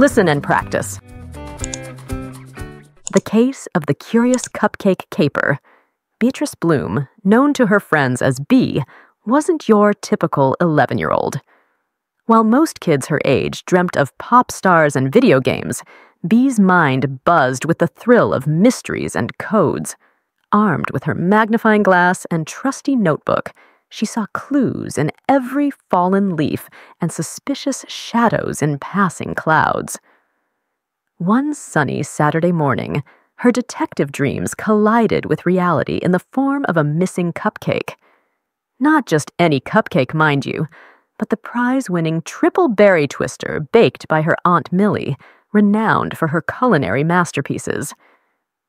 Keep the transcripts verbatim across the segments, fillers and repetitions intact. Listen and practice. The Case of the Curious Cupcake Caper. Beatrice Bloom, known to her friends as Bee, wasn't your typical eleven-year-old. While most kids her age dreamt of pop stars and video games, Bee's mind buzzed with the thrill of mysteries and codes. Armed with her magnifying glass and trusty notebook, she saw clues in every fallen leaf and suspicious shadows in passing clouds. One sunny Saturday morning, her detective dreams collided with reality in the form of a missing cupcake. Not just any cupcake, mind you, but the prize-winning Triple Berry Twister baked by her Aunt Millie, renowned for her culinary masterpieces.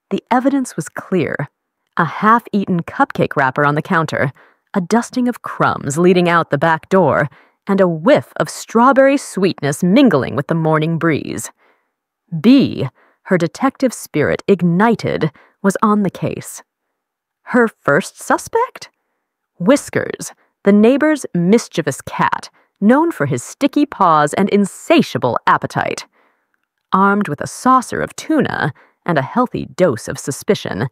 The evidence was clear. A half-eaten cupcake wrapper on the counter, a dusting of crumbs leading out the back door, and a whiff of strawberry sweetness mingling with the morning breeze. Bee, her detective spirit ignited, was on the case. Her first suspect? Whiskers, the neighbor's mischievous cat, known for his sticky paws and insatiable appetite. Armed with a saucer of tuna and a healthy dose of suspicion,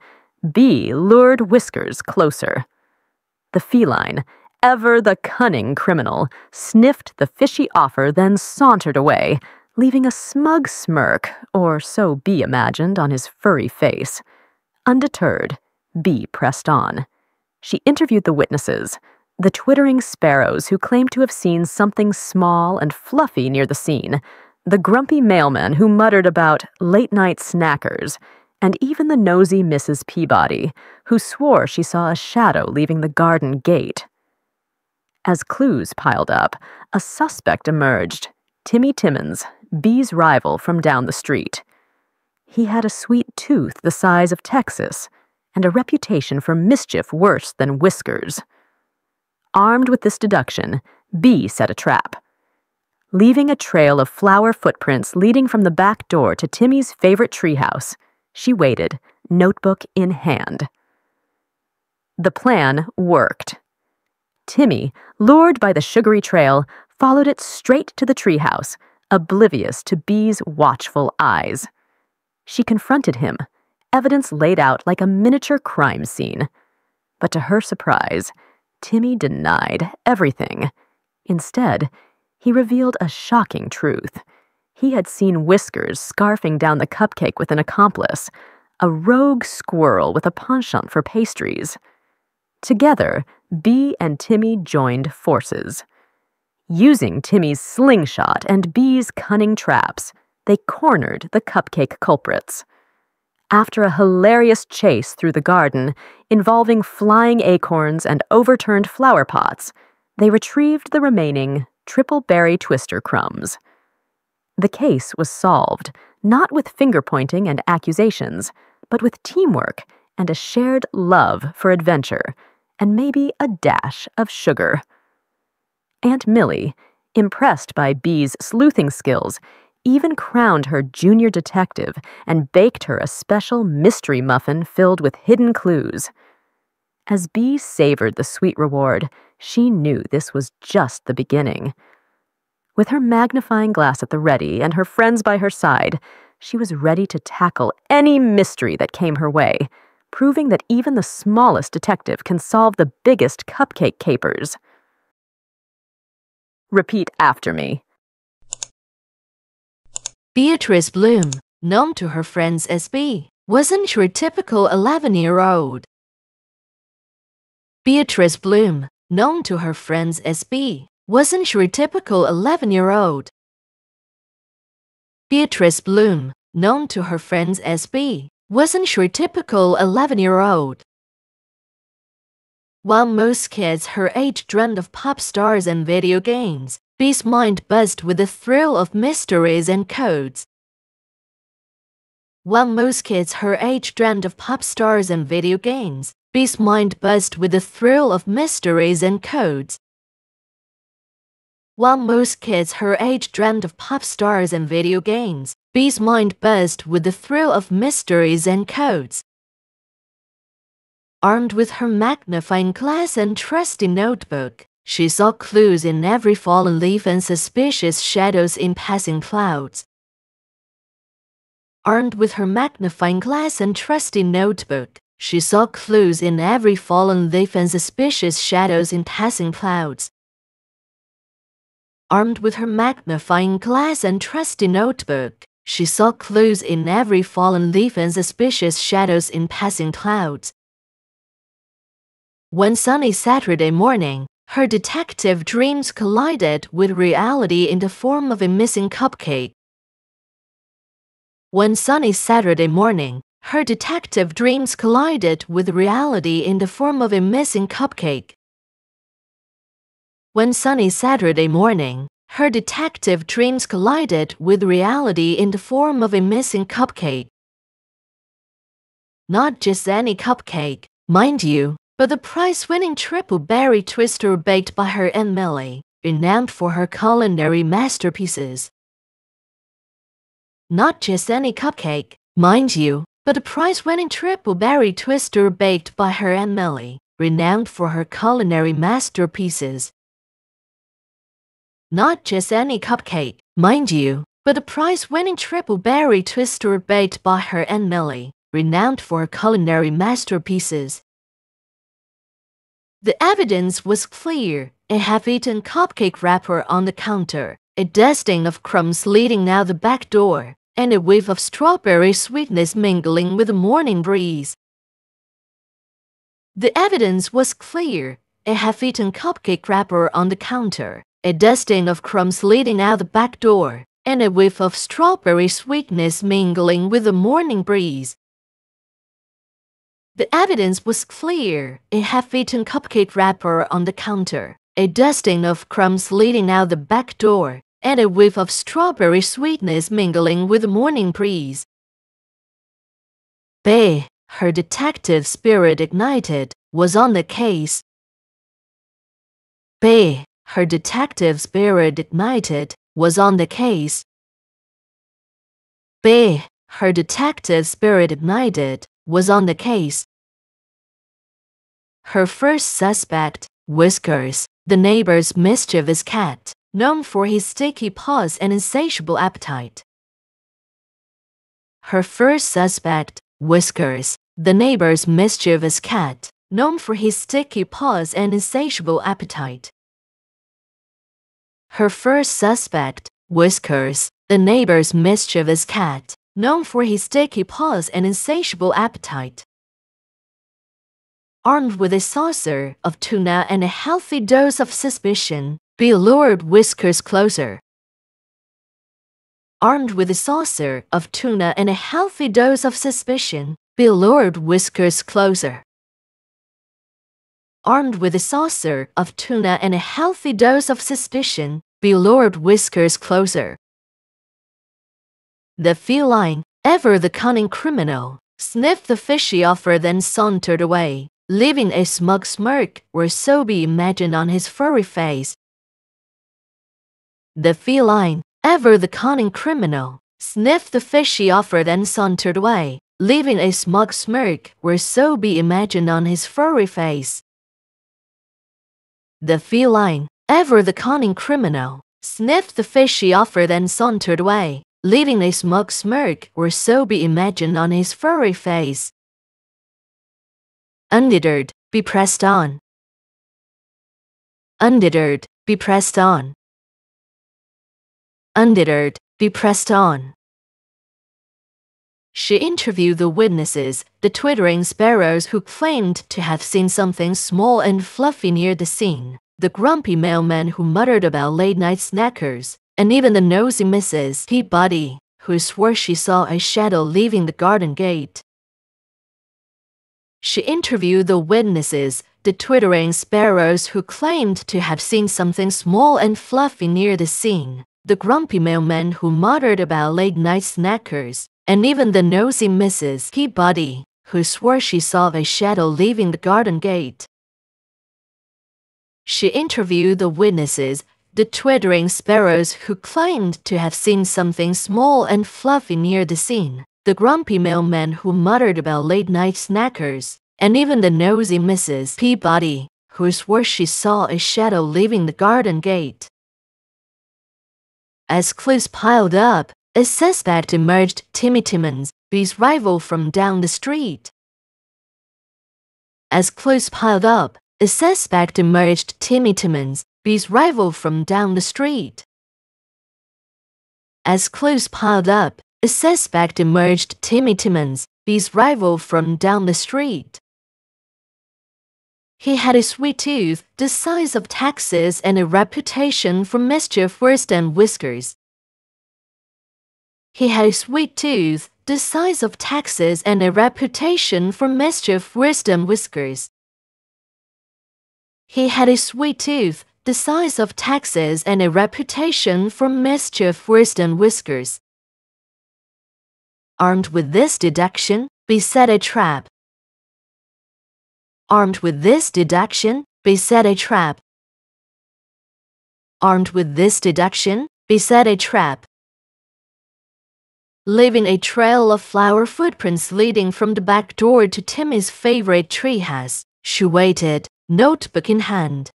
Bee lured Whiskers closer. The feline, ever the cunning criminal, sniffed the fishy offer, then sauntered away, leaving a smug smirk, or so Bee imagined, on his furry face. Undeterred, Bee pressed on. She interviewed the witnesses, the twittering sparrows who claimed to have seen something small and fluffy near the scene, the grumpy mailman who muttered about late-night snackers, and even the nosy Missus Peabody, who swore she saw a shadow leaving the garden gate. As clues piled up, a suspect emerged, Timmy Timmons, Bee's rival from down the street. He had a sweet tooth the size of Texas, and a reputation for mischief worse than Whiskers. Armed with this deduction, Bee set a trap. Leaving a trail of flower footprints leading from the back door to Timmy's favorite treehouse, she waited, notebook in hand. The plan worked. Timmy, lured by the sugary trail, followed it straight to the treehouse, oblivious to Bee's watchful eyes. She confronted him, evidence laid out like a miniature crime scene. But to her surprise, Timmy denied everything. Instead, he revealed a shocking truth. He had seen Whiskers scarfing down the cupcake with an accomplice, a rogue squirrel with a penchant for pastries. Together, Bee and Timmy joined forces. Using Timmy's slingshot and Bee's cunning traps, they cornered the cupcake culprits. After a hilarious chase through the garden, involving flying acorns and overturned flower pots, they retrieved the remaining Triple Berry Twister crumbs. The case was solved, not with finger-pointing and accusations, but with teamwork and a shared love for adventure, and maybe a dash of sugar. Aunt Millie, impressed by Bee's sleuthing skills, even crowned her junior detective and baked her a special mystery muffin filled with hidden clues. As Bee savored the sweet reward, she knew this was just the beginning. With her magnifying glass at the ready and her friends by her side, she was ready to tackle any mystery that came her way, proving that even the smallest detective can solve the biggest cupcake capers. Repeat after me. Beatrice Bloom, known to her friends as Bee, wasn't your typical eleven-year-old. Beatrice Bloom, known to her friends as Bee, wasn't your typical eleven-year-old. Beatrice Bloom, known to her friends as Bee, wasn't your typical eleven-year-old. While most kids her age dreamt of pop stars and video games, Bee's mind buzzed with the thrill of mysteries and codes. While most kids her age dreamt of pop stars and video games, Bee's mind buzzed with the thrill of mysteries and codes. While most kids her age dreamt of pop stars and video games, Bee's mind buzzed with the thrill of mysteries and codes. Armed with her magnifying glass and trusty notebook, she saw clues in every fallen leaf and suspicious shadows in passing clouds. Armed with her magnifying glass and trusty notebook, she saw clues in every fallen leaf and suspicious shadows in passing clouds. Armed with her magnifying glass and trusty notebook, she saw clues in every fallen leaf and suspicious shadows in passing clouds. One sunny Saturday morning, her detective dreams collided with reality in the form of a missing cupcake. One sunny Saturday morning, her detective dreams collided with reality in the form of a missing cupcake. One sunny Saturday morning, her detective dreams collided with reality in the form of a missing cupcake. Not just any cupcake, mind you, but the prize-winning Triple Berry Twister baked by her Aunt Millie, renowned for her culinary masterpieces. Not just any cupcake, mind you, but a prize-winning Triple Berry Twister baked by her Aunt Millie, renowned for her culinary masterpieces. Not just any cupcake, mind you, but a prize-winning Triple Berry Twister baked by her Aunt Millie, renowned for her culinary masterpieces. The evidence was clear: a half-eaten cupcake wrapper on the counter, a dusting of crumbs leading out the back door, and a whiff of strawberry sweetness mingling with the morning breeze. The evidence was clear: a half-eaten cupcake wrapper on the counter, a dusting of crumbs leading out the back door, and a whiff of strawberry sweetness mingling with the morning breeze. The evidence was clear: a half-eaten cupcake wrapper on the counter, a dusting of crumbs leading out the back door, and a whiff of strawberry sweetness mingling with the morning breeze. Bay, her detective spirit ignited, was on the case. Bay, her detective spirit ignited, was on the case. Bay, her detective spirit ignited, was on the case. Her first suspect, Whiskers, the neighbor's mischievous cat, known for his sticky paws and insatiable appetite. Her first suspect, Whiskers, the neighbor's mischievous cat, known for his sticky paws and insatiable appetite. Her first suspect, Whiskers, the neighbor's mischievous cat, known for his sticky paws and insatiable appetite. Armed with a saucer of tuna and a healthy dose of suspicion, Bea lured Whiskers closer. Armed with a saucer of tuna and a healthy dose of suspicion, Bea lured Whiskers closer. Armed with a saucer of tuna and a healthy dose of suspicion, Bea lured Whiskers closer. The feline, ever the cunning criminal, sniffed the fishy offer then sauntered away, leaving a smug smirk, or so Bea imagined, on his furry face. The feline, ever the cunning criminal, sniffed the fishy offer then sauntered away, leaving a smug smirk, or so Bea imagined, on his furry face. The feline, ever the cunning criminal, sniffed the fishy offer then sauntered away, leaving a smug smirk, or so Bea imagined, on his furry face. Undeterred, Bea pressed on. Undeterred, Bea pressed on. Undeterred, Bea pressed on. She interviewed the witnesses, the twittering sparrows who claimed to have seen something small and fluffy near the scene, the grumpy mailman who muttered about late-night snackers, and even the nosy Missus Peabody, who swore she saw a shadow leaving the garden gate. She interviewed the witnesses, the twittering sparrows who claimed to have seen something small and fluffy near the scene, the grumpy mailman who muttered about late-night snackers, and even the nosy Missus Peabody, who swore she saw a shadow leaving the garden gate. She interviewed the witnesses, the twittering sparrows who claimed to have seen something small and fluffy near the scene, the grumpy mailman who muttered about late-night snackers, and even the nosy Missus Peabody, who swore she saw a shadow leaving the garden gate. As clues piled up, A suspect emerged, Timmy Timmons, his rival from down the street. As clothes piled up, a suspect emerged, Timmy Timmons, his rival from down the street. As clothes piled up, a suspect emerged, Timmy Timmons, his rival from down the street. He had a sweet tooth, the size of Texas, and a reputation for mischief worse than Whiskers. He had a sweet tooth, the size of Texas, and a reputation for mischief worse than Whiskers. He had a sweet tooth, the size of Texas, and a reputation for mischief worse than Whiskers. Armed with this deduction, we set a trap. Armed with this deduction, we set a trap. Armed with this deduction, we set a trap. Leaving a trail of flower footprints leading from the back door to Timmy's favorite treehouse, she waited, notebook in hand.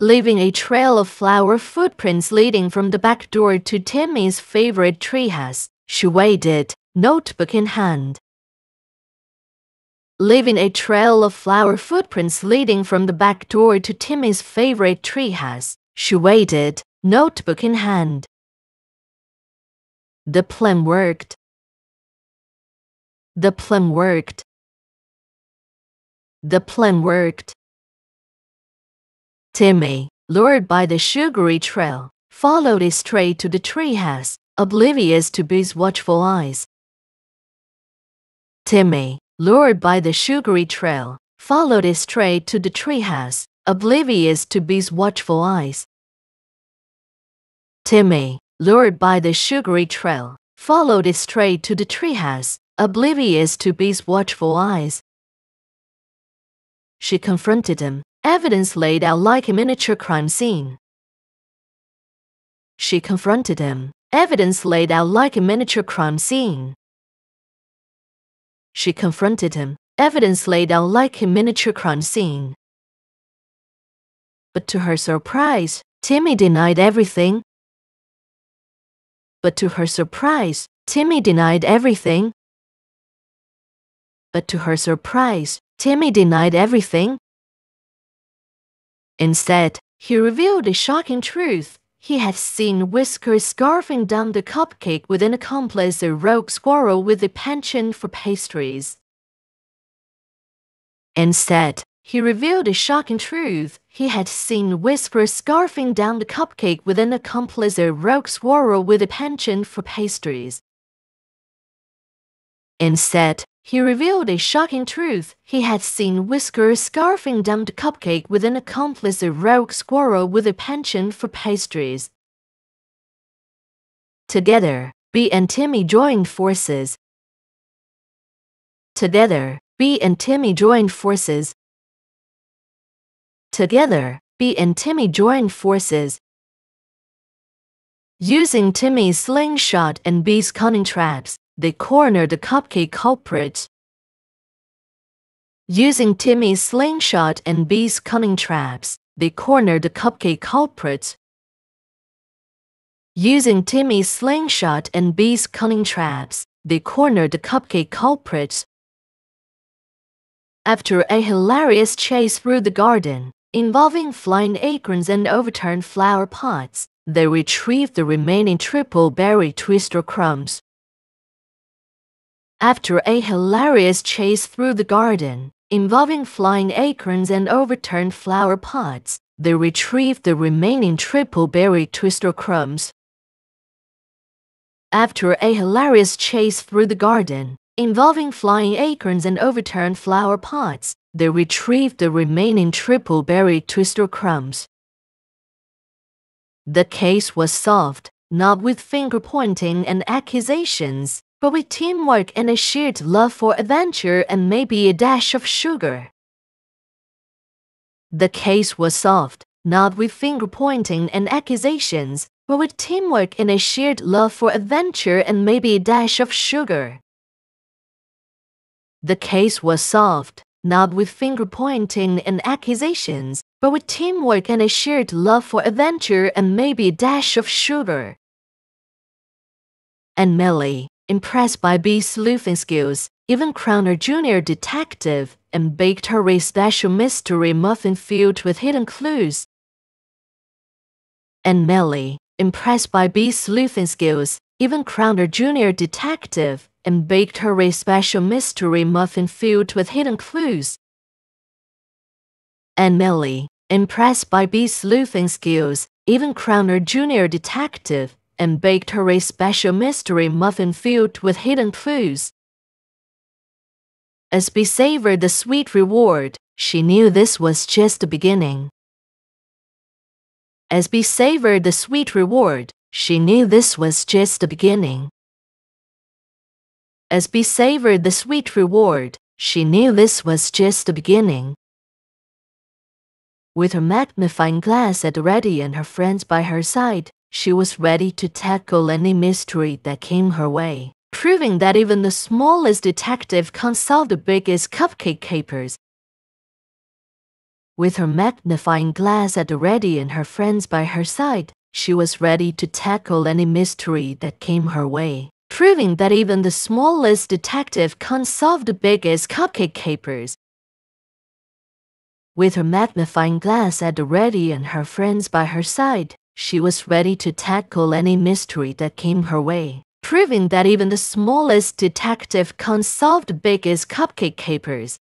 Leaving a trail of flower footprints leading from the back door to Timmy's favorite treehouse, she waited, notebook in hand. Leaving a trail of flower footprints leading from the back door to Timmy's favorite treehouse, she waited, notebook in hand. The plan worked. The plan worked. The plan worked. Timmy, lured by the sugary trail, followed it straight to the treehouse, oblivious to Bee's watchful eyes. Timmy, lured by the sugary trail, followed it straight to the treehouse, oblivious to Bee's watchful eyes. Timmy, lured by the sugary trail, followed it straight to the treehouse, oblivious to Bee's watchful eyes. She confronted him, evidence laid out like a miniature crime scene. She confronted him, evidence laid out like a miniature crime scene. She confronted him, evidence laid out like a miniature crime scene. But to her surprise, Timmy denied everything. But to her surprise, Timmy denied everything. But to her surprise, Timmy denied everything. Instead, he revealed a shocking truth. He had seen Whiskers scarfing down the cupcake with an accomplice, a rogue squirrel with a penchant for pastries. Instead, he revealed a shocking truth. He had seen Whiskers scarfing down the cupcake with an accomplice, a rogue squirrel with a penchant for pastries. Instead, he revealed a shocking truth. He had seen Whiskers scarfing down the cupcake with an accomplice, a rogue squirrel with a penchant for pastries. Together, Bee and Timmy joined forces. Together, Bee and Timmy joined forces. Together, Bee and Timmy joined forces. Using Timmy's slingshot and Bee's cunning traps, they cornered the cupcake culprits. Using Timmy's slingshot and Bee's cunning traps, they cornered the cupcake culprits. Using Timmy's slingshot and Bee's cunning traps, they cornered the cupcake culprits. After a hilarious chase through the garden, involving flying acorns and overturned flower pots, they retrieved the remaining Triple Berry Twister crumbs. After a hilarious chase through the garden, involving flying acorns and overturned flower pots, they retrieved the remaining Triple Berry Twister crumbs. After a hilarious chase through the garden, involving flying acorns and overturned flower pots, they retrieved the remaining Triple Berry Twister crumbs. The case was solved, not with finger-pointing and accusations, but with teamwork and a shared love for adventure and maybe a dash of sugar. The case was solved, not with finger-pointing and accusations, but with teamwork and a shared love for adventure and maybe a dash of sugar. The case was solved, not with finger-pointing and accusations, but with teamwork and a shared love for adventure and maybe a dash of sugar. and Millie, impressed by Bee's sleuthing skills, even crowned her junior detective and baked her a special mystery muffin filled with hidden clues. And Millie, impressed by Bee's sleuthing skills, even crowned her junior detective and baked her a special mystery muffin filled with hidden clues. And Millie, impressed by Bee's sleuthing skills, even crowned her junior detective and baked her a special mystery muffin filled with hidden clues. As Bee savored the sweet reward, she knew this was just the beginning. As Bee savored the sweet reward, she knew this was just the beginning. As Bee savored the sweet reward, she knew this was just the beginning. With her magnifying glass at the ready and her friends by her side, she was ready to tackle any mystery that came her way, proving that even the smallest detective can't solve the biggest cupcake capers. With her magnifying glass at the ready and her friends by her side, she was ready to tackle any mystery that came her way, proving that even the smallest detective can't solve the biggest cupcake capers. With her magnifying glass at the ready and her friends by her side, she was ready to tackle any mystery that came her way, proving that even the smallest detective can't solve the biggest cupcake capers.